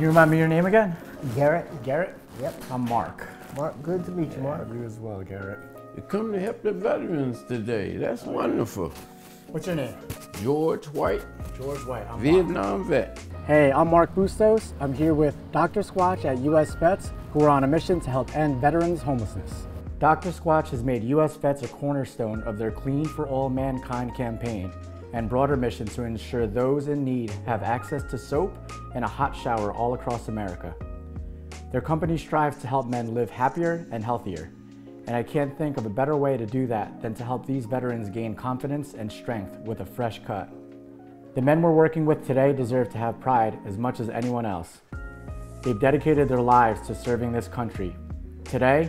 Can you remind me your name again? Garrett. Garrett? Yep. I'm Mark. Mark, good to meet you, Mark. You as well, Garrett. You come to help the veterans today. That's wonderful. What's your name? George White. George White. I'm Vietnam vet. Hey, I'm Mark Bustos. I'm here with Dr. Squatch at U.S. Vets, who are on a mission to help end veterans' homelessness. Dr. Squatch has made U.S. Vets a cornerstone of their Clean for All Mankind campaign and broader mission to ensure those in need have access to soap and a hot shower all across America. Their company strives to help men live happier and healthier, and I can't think of a better way to do that than to help these veterans gain confidence and strength with a fresh cut. The men we're working with today deserve to have pride as much as anyone else. They've dedicated their lives to serving this country. Today,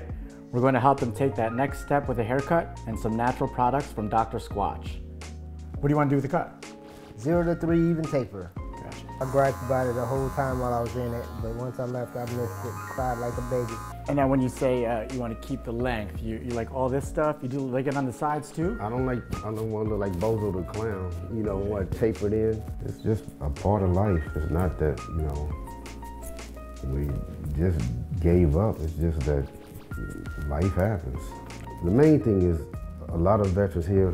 we're going to help them take that next step with a haircut and some natural products from Dr. Squatch. What do you want to do with the cut? 0 to 3 even taper. Gotcha. I griped about it the whole time while I was in it, but once I left, I missed it, cried like a baby. And now when you say you want to keep the length, you like all this stuff? You do like it on the sides too? I don't want to look like Bozo the Clown. You know what, tapered in. It's just a part of life. It's not that, you know, we just gave up. It's just that life happens. The main thing is a lot of veterans here,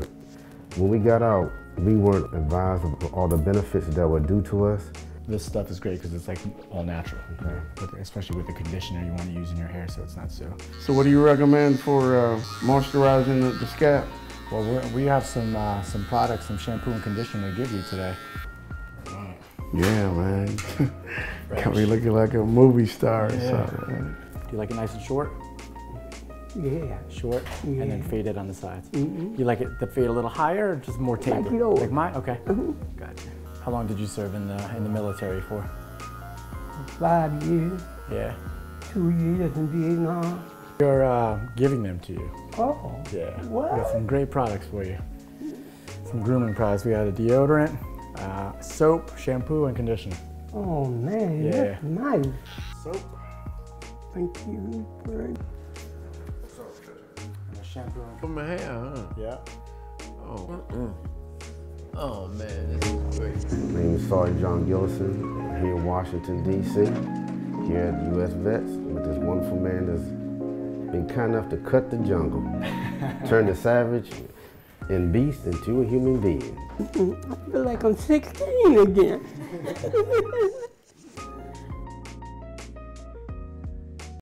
when we got out, we weren't advised of all the benefits that were due to us. This stuff is great because it's like all natural, okay? Yeah. Especially with the conditioner you want to use in your hair, so it's not so. So what do you recommend for moisturizing the scalp? Well, we have some products, some shampoo and conditioner to give you today. Yeah, man. Got me looking like a movie star. Yeah. So. Do you like it nice and short? Yeah. Short, yeah. And then fade it on the sides. You like it to fade a little higher or just more tapered? Like, like mine? Okay. Gotcha. How long did you serve in the military for? 5 years. Yeah. 2 years in Vietnam. You're giving them to you. Oh. Yeah. What? We got some great products for you. Some grooming products. We got a deodorant, soap, shampoo, and conditioner. Oh man, yeah. That's nice. Soap. Thank you. For my hair, huh? Yeah. Oh. Oh man, this is great. My name is Sergeant John Gilson. I'm here in Washington, D.C., here at the U.S. Vets with this wonderful man that's been kind enough to cut the jungle, turn the savage and beast into a human being. I feel like I'm 16 again.